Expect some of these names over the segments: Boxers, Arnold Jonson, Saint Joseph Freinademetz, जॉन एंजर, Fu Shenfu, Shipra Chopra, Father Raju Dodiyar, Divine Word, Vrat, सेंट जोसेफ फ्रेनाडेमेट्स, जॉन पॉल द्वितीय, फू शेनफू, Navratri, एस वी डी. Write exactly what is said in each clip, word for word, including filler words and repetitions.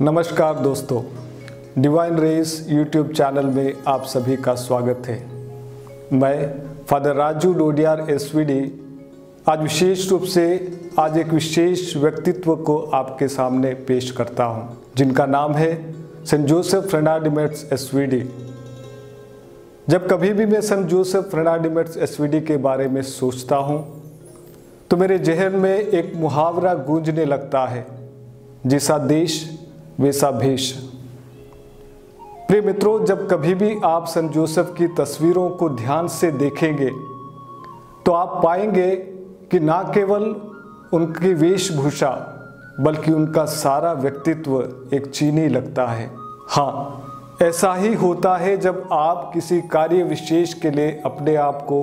नमस्कार दोस्तों, divine race YouTube channel में आप सभी का स्वागत है। मैं father Raju Dodiyar एस वी डी आज विशेष रूप से आज एक विशेष व्यक्तित्व को आपके सामने पेश करता हूँ, जिनका नाम है सेंट जोसेफ फ्रेनाडेमेट्स एस वी डी। जब कभी भी मैं सेंट जोसेफ फ्रेनाडेमेट्स एस वी डी के बारे में सोचता हूँ तो मेरे जहन में एक मुहावरा गूंजने लगता है, जैसा देश वैसा भेष। प्रिय मित्रों, जब कभी भी आप सेंट जोसेफ की तस्वीरों को ध्यान से देखेंगे तो आप पाएंगे कि ना केवल उनकी वेशभूषा बल्कि उनका सारा व्यक्तित्व एक चीनी लगता है। हाँ, ऐसा ही होता है जब आप किसी कार्य विशेष के लिए अपने आप को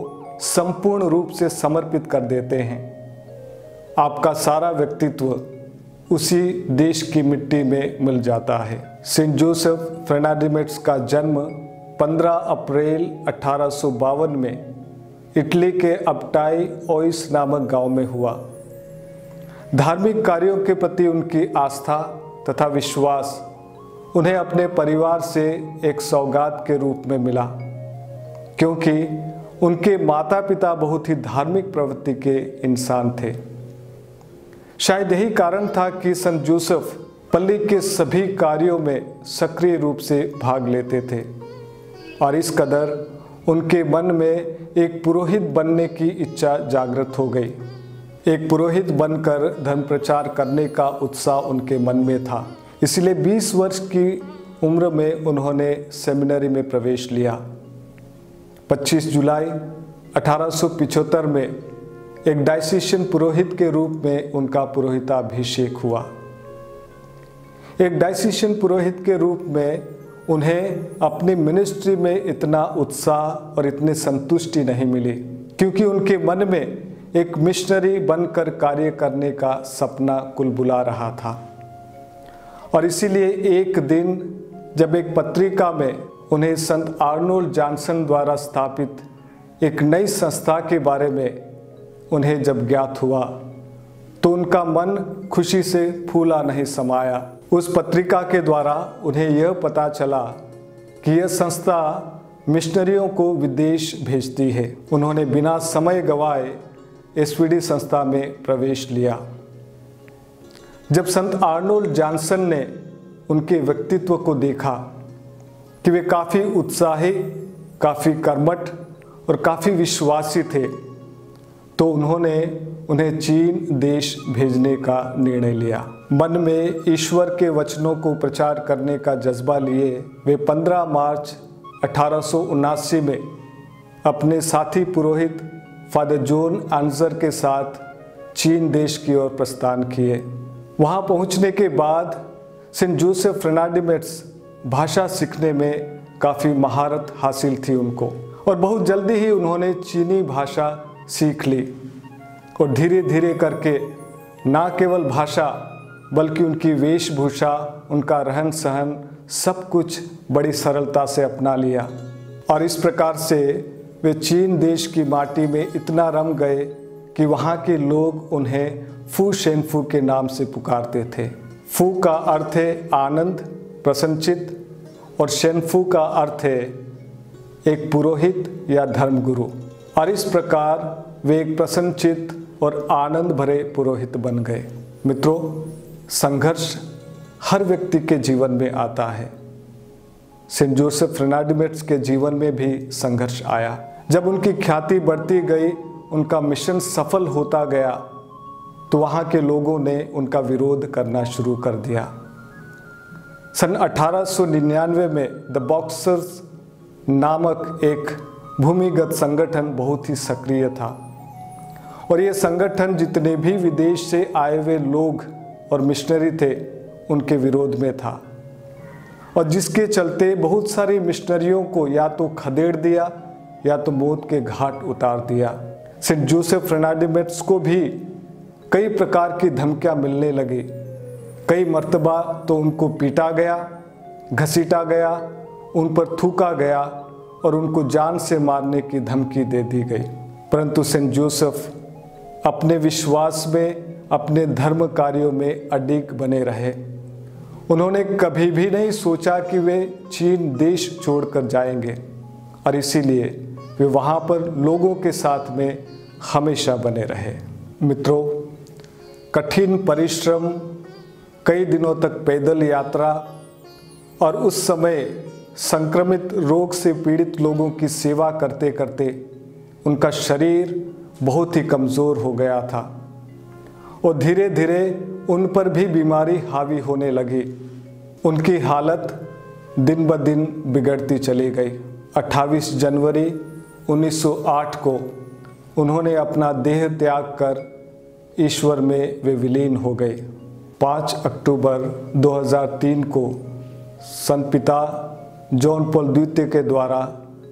संपूर्ण रूप से समर्पित कर देते हैं। आपका सारा व्यक्तित्व उसी देश की मिट्टी में मिल जाता है। सेंट जोसेफ फ्रेनाडेमेट्स का जन्म पंद्रह अप्रैल अठारह सौ बावन में इटली के अपटाई ओइस नामक गांव में हुआ। धार्मिक कार्यों के प्रति उनकी आस्था तथा विश्वास उन्हें अपने परिवार से एक सौगात के रूप में मिला, क्योंकि उनके माता पिता बहुत ही धार्मिक प्रवृत्ति के इंसान थे। शायद यही कारण था कि संत जोसेफ पल्ली के सभी कार्यों में सक्रिय रूप से भाग लेते थे और इस कदर उनके मन में एक पुरोहित बनने की इच्छा जागृत हो गई। एक पुरोहित बनकर धर्म प्रचार करने का उत्साह उनके मन में था, इसलिए बीस वर्ष की उम्र में उन्होंने सेमिनरी में प्रवेश लिया। पच्चीस जुलाई अठारह सौ पचहत्तर में एक डायसेशन पुरोहित के रूप में उनका पुरोहिताभिषेक हुआ। एक डायसेशन पुरोहित के रूप में उन्हें अपनी मिनिस्ट्री में इतना उत्साह और इतनी संतुष्टि नहीं मिली, क्योंकि उनके मन में एक मिशनरी बनकर कार्य करने का सपना कुलबुला रहा था। और इसीलिए एक दिन जब एक पत्रिका में उन्हें संत आर्नोल्ड जॉनसन द्वारा स्थापित एक नई संस्था के बारे में उन्हें जब ज्ञात हुआ तो उनका मन खुशी से फूला नहीं समाया। उस पत्रिका के द्वारा उन्हें यह पता चला कि यह संस्था मिशनरियों को विदेश भेजती है। उन्होंने बिना समय गवाए एस वी डी संस्था में प्रवेश लिया। जब संत आर्नोल्ड जॉनसन ने उनके व्यक्तित्व को देखा कि वे काफ़ी उत्साही, काफ़ी कर्मठ और काफ़ी विश्वासी थे, तो उन्होंने उन्हें चीन देश भेजने का निर्णय लिया। मन में ईश्वर के वचनों को प्रचार करने का जज्बा लिए वे पंद्रह मार्च अठारह सौ उनासी में अपने साथी पुरोहित फादर जॉन एंजर के साथ चीन देश की ओर प्रस्थान किए। वहां पहुंचने के बाद सेंट जोसेफ फ्रेनाडेमेट्स भाषा सीखने में काफ़ी महारत हासिल थी उनको, और बहुत जल्दी ही उन्होंने चीनी भाषा सीख ली और धीरे धीरे करके ना केवल भाषा बल्कि उनकी वेशभूषा, उनका रहन सहन सब कुछ बड़ी सरलता से अपना लिया। और इस प्रकार से वे चीन देश की माटी में इतना रम गए कि वहाँ के लोग उन्हें फू शेनफू के नाम से पुकारते थे। फू का अर्थ है आनंद, प्रसन्नचित, और शेनफू का अर्थ है एक पुरोहित या धर्मगुरु। और इस प्रकार वे एक प्रसन्नचित और आनंद भरे पुरोहित बन गए। मित्रों, संघर्ष हर व्यक्ति के जीवन में आता है। सेंट जोसेफ फ्रेनाडेमेट्स के जीवन में भी संघर्ष आया। जब उनकी ख्याति बढ़ती गई, उनका मिशन सफल होता गया, तो वहाँ के लोगों ने उनका विरोध करना शुरू कर दिया। सन अठारह सौ निन्यानवे में द बॉक्सर्स नामक एक भूमिगत संगठन बहुत ही सक्रिय था, और ये संगठन जितने भी विदेश से आए हुए लोग और मिशनरी थे उनके विरोध में था, और जिसके चलते बहुत सारे मिशनरियों को या तो खदेड़ दिया या तो मौत के घाट उतार दिया। सेंट जोसेफ फ्रेनाडेमेट्स को भी कई प्रकार की धमकियां मिलने लगी। कई मर्तबा तो उनको पीटा गया, घसीटा गया, उन पर थूका गया और उनको जान से मारने की धमकी दे दी गई। परंतु सेंट जोसेफ अपने विश्वास में, अपने धर्म कार्यों में अडिग बने रहे। उन्होंने कभी भी नहीं सोचा कि वे चीन देश छोड़कर जाएंगे और इसीलिए वे वहाँ पर लोगों के साथ में हमेशा बने रहे। मित्रों, कठिन परिश्रम, कई दिनों तक पैदल यात्रा और उस समय संक्रमित रोग से पीड़ित लोगों की सेवा करते करते उनका शरीर बहुत ही कमज़ोर हो गया था और धीरे धीरे उन पर भी बीमारी हावी होने लगी। उनकी हालत दिन ब दिन बिगड़ती चली गई। अट्ठाईस जनवरी उन्नीस सौ आठ को उन्होंने अपना देह त्याग कर ईश्वर में वे विलीन हो गए। पाँच अक्टूबर दो हज़ार तीन को संत पिता जॉन पॉल द्वितीय के द्वारा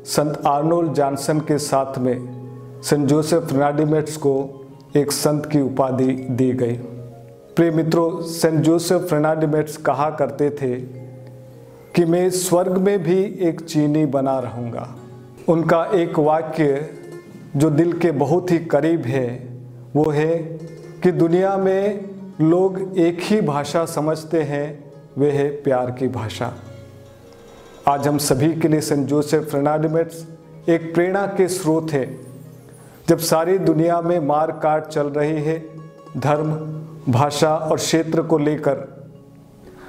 संत आर्नोल्ड जॉनसन के साथ में सेंट जोसेफ फ्रेनाडेमेट्स को एक संत की उपाधि दी गई। प्रिय मित्रों, सेंट जोसेफ फ्रेनाडेमेट्स कहा करते थे कि मैं स्वर्ग में भी एक चीनी बना रहूँगा। उनका एक वाक्य जो दिल के बहुत ही करीब है वो है कि दुनिया में लोग एक ही भाषा समझते हैं, वह है प्यार की भाषा। आज हम सभी के लिए सेंट जोसेफ फ्रेनाडेमेट्स एक प्रेरणा के स्रोत है। जब सारी दुनिया में मार काट चल रही है, धर्म, भाषा और क्षेत्र को लेकर,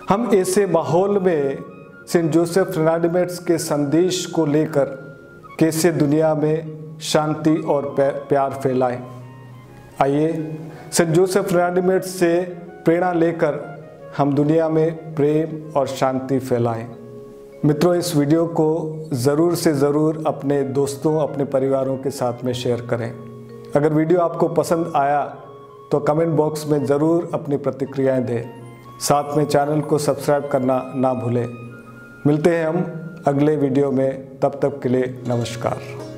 हम ऐसे माहौल में सेंट जोसेफ फ्रेनाडेमेट्स के संदेश को लेकर कैसे दुनिया में शांति और प्यार फैलाएं। आइए सेंट जोसेफ फ्रेनाडेमेट्स से प्रेरणा लेकर हम दुनिया में प्रेम और शांति फैलाएं। मित्रों, इस वीडियो को ज़रूर से ज़रूर अपने दोस्तों, अपने परिवारों के साथ में शेयर करें। अगर वीडियो आपको पसंद आया तो कमेंट बॉक्स में ज़रूर अपनी प्रतिक्रियाएं दें। साथ में चैनल को सब्सक्राइब करना ना भूलें। मिलते हैं हम अगले वीडियो में, तब तक के लिए नमस्कार।